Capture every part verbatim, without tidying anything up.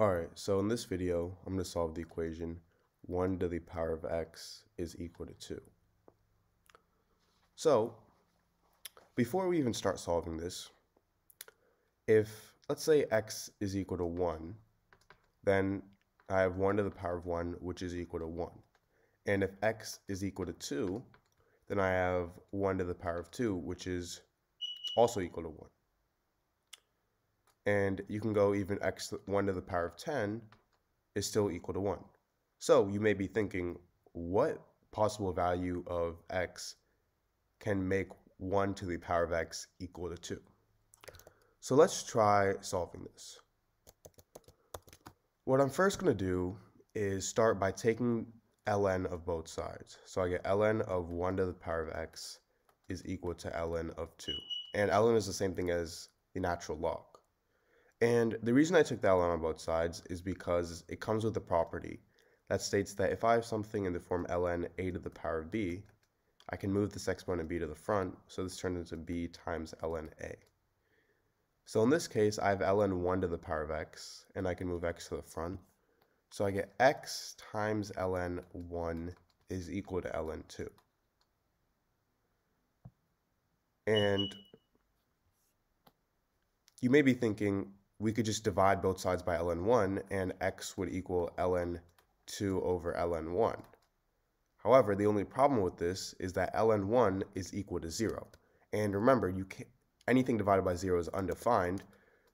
Alright, so in this video, I'm going to solve the equation one to the power of x is equal to two. So, before we even start solving this, if, let's say x is equal to one, then I have one to the power of one, which is equal to one. And if x is equal to two, then I have one to the power of two, which is also equal to one. And you can go even x, one to the power of ten is still equal to one. So you may be thinking, what possible value of x can make one to the power of x equal to two? So let's try solving this. What I'm first going to do is start by taking ln of both sides. So I get ln of one to the power of x is equal to ln of two. And ln is the same thing as the natural log. And the reason I took that ln on both sides is because it comes with a property that states that if I have something in the form ln a to the power of b, I can move this exponent b to the front, so this turns into b times ln a. So in this case, I have ln one to the power of x, and I can move x to the front. So I get x times ln one is equal to ln two. And you may be thinking, we could just divide both sides by ln one and x would equal ln two over ln one. However, the only problem with this is that ln one is equal to zero. And remember, you can't, anything divided by zero is undefined,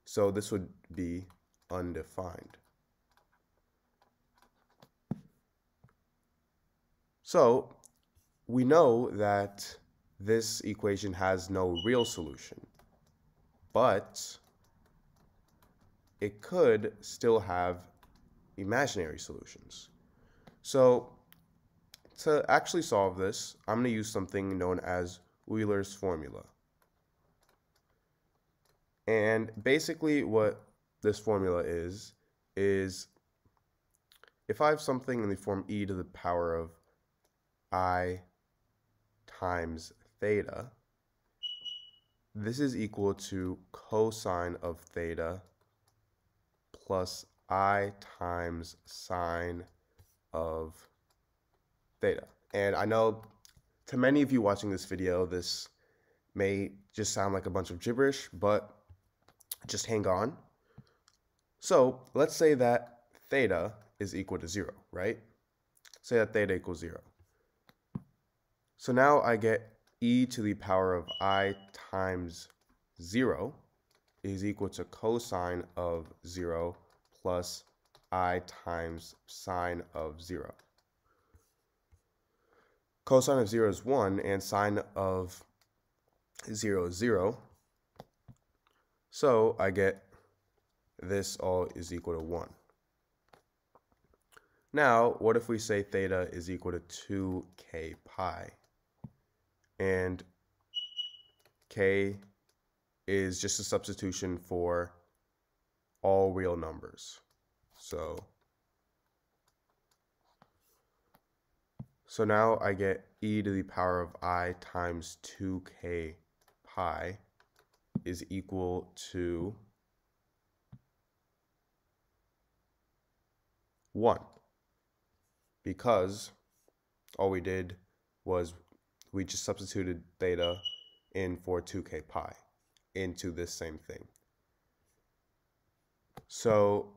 so this would be undefined. So we know that this equation has no real solution, but it could still have imaginary solutions. So to actually solve this, I'm going to use something known as Euler's formula. And basically what this formula is, is if I have something in the form e to the power of I times theta, this is equal to cosine of theta plus I times sine of theta. And I know to many of you watching this video, this may just sound like a bunch of gibberish, but just hang on. So let's say that theta is equal to zero, right? Say that theta equals zero. So now I get e to the power of I times zero is equal to cosine of zero plus I times sine of zero. Cosine of zero is one and sine of zero is zero. So I get this all is equal to one. Now, what if we say theta is equal to two k pi? And k is just a substitution for all real numbers. So, so now I get e to the power of I times two k pi is equal to one, because all we did was we just substituted theta in for two k pi into this same thing. So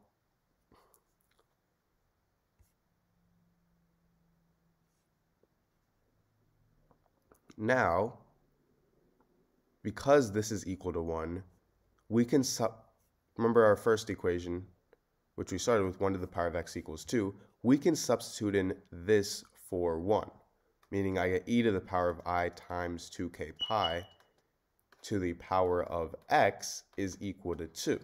now, because this is equal to one, we can sub, remember our first equation, which we started with one to the power of x equals two, we can substitute in this for one. Meaning I get e to the power of I times two k pi to the power of x is equal to two.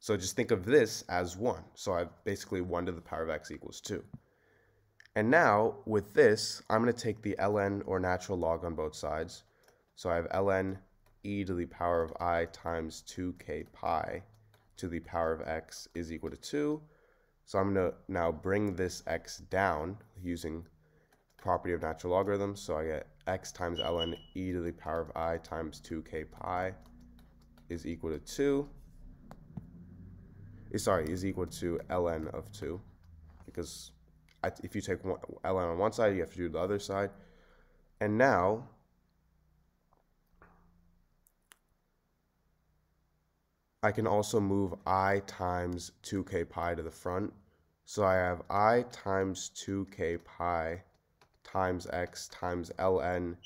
So just think of this as one. So I have basically one to the power of x equals two. And now with this, I'm going to take the ln or natural log on both sides. So I have ln e to the power of I times two k pi to the power of x is equal to two. So I'm going to now bring this x down using property of natural logarithms, so I get x times ln e to the power of I times two k pi is equal to two. sorry, is equal to ln of two, because I, if you take one, ln on one side, you have to do the other side. And now, I can also move I times two k pi to the front. So I have I times two k pi times x times ln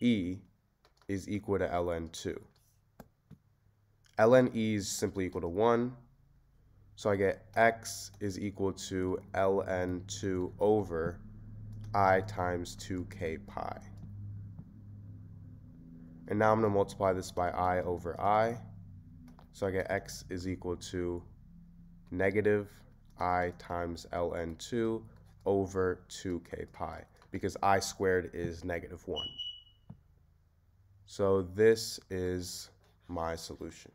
e is equal to ln two. Ln e is simply equal to one. So I get x is equal to ln two over I times two k pi. And now I'm going to multiply this by I over I. So I get x is equal to negative I times ln two over two k pi, because I squared is negative one. So this is my solution.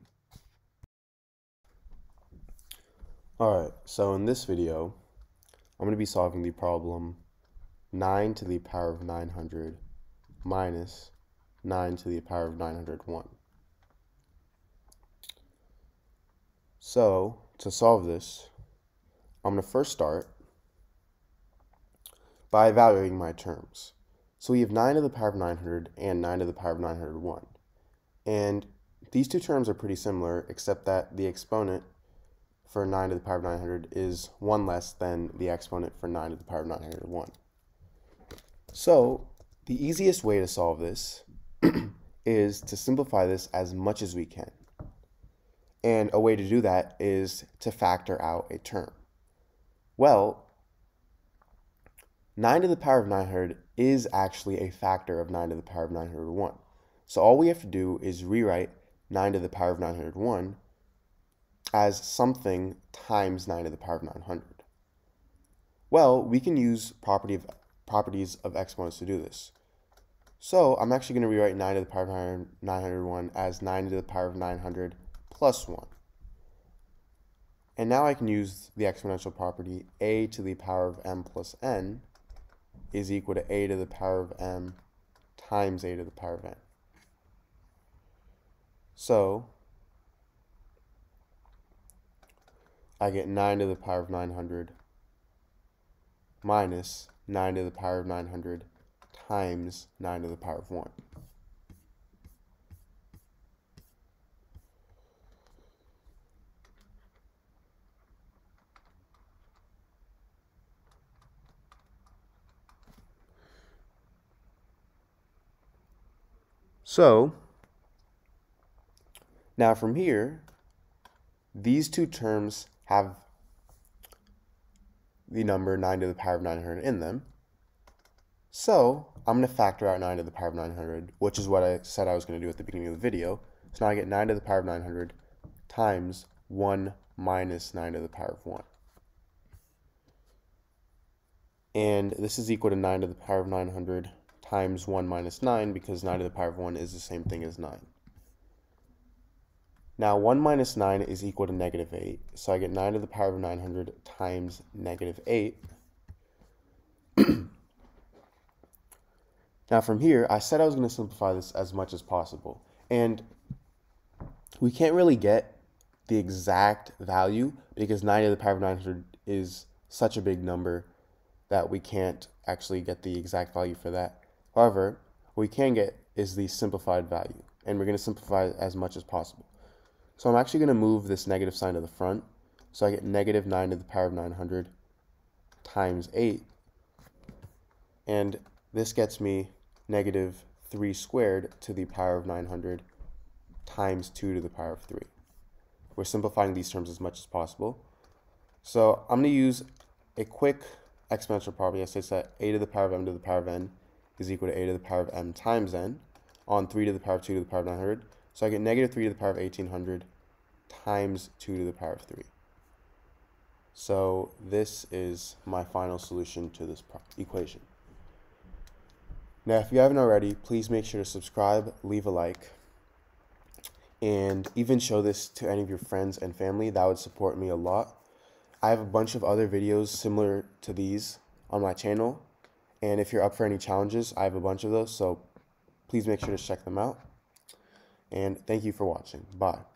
All right, so in this video, I'm going to be solving the problem nine to the power of nine hundred minus nine to the power of nine hundred one. So, to solve this, I'm going to first start by evaluating my terms. So we have nine to the power of nine hundred and nine to the power of nine hundred one. And these two terms are pretty similar, except that the exponent for nine to the power of nine hundred is one less than the exponent for nine to the power of nine hundred one. So the easiest way to solve this is to simplify this as much as we can. And a way to do that is to factor out a term. Well, nine to the power of nine hundred is actually a factor of nine to the power of nine hundred one. So all we have to do is rewrite nine to the power of nine hundred one as something times nine to the power of nine hundred. Well, we can use property of, properties of exponents to do this. So I'm actually going to rewrite nine to the power of nine hundred one as nine to the power of nine hundred plus one. And now I can use the exponential property a to the power of m plus n is equal to a to the power of m times a to the power of n. So I get nine to the power of nine hundred minus nine to the power of nine hundred times nine to the power of one. So, now from here, these two terms have the number nine to the power of nine hundred in them. So, I'm going to factor out nine to the power of nine hundred, which is what I said I was going to do at the beginning of the video. So now I get nine to the power of nine hundred times one minus nine to the power of one. And this is equal to nine to the power of nine hundred times one minus nine, because nine to the power of one is the same thing as nine. Now one minus nine is equal to negative eight, so I get nine to the power of nine hundred times negative eight. Now from here, I said I was going to simplify this as much as possible, and we can't really get the exact value because nine to the power of nine hundred is such a big number that we can't actually get the exact value for that. However, what we can get is the simplified value, and we're going to simplify it as much as possible. So I'm actually going to move this negative sign to the front, so I get negative nine to the power of nine hundred times eight, and this gets me negative three squared to the power of nine hundred times two to the power of three. We're simplifying these terms as much as possible. So I'm going to use a quick exponential property. I say that a to the power of m to the power of n is equal to a to the power of m times n on three to the power of two to the power of nine hundred. So I get negative three to the power of eighteen hundred times two to the power of three. So this is my final solution to this equation. Now, if you haven't already, please make sure to subscribe, leave a like, and even show this to any of your friends and family. That would support me a lot. I have a bunch of other videos similar to these on my channel. And if you're up for any challenges, I have a bunch of those, so please make sure to check them out. And thank you for watching. Bye.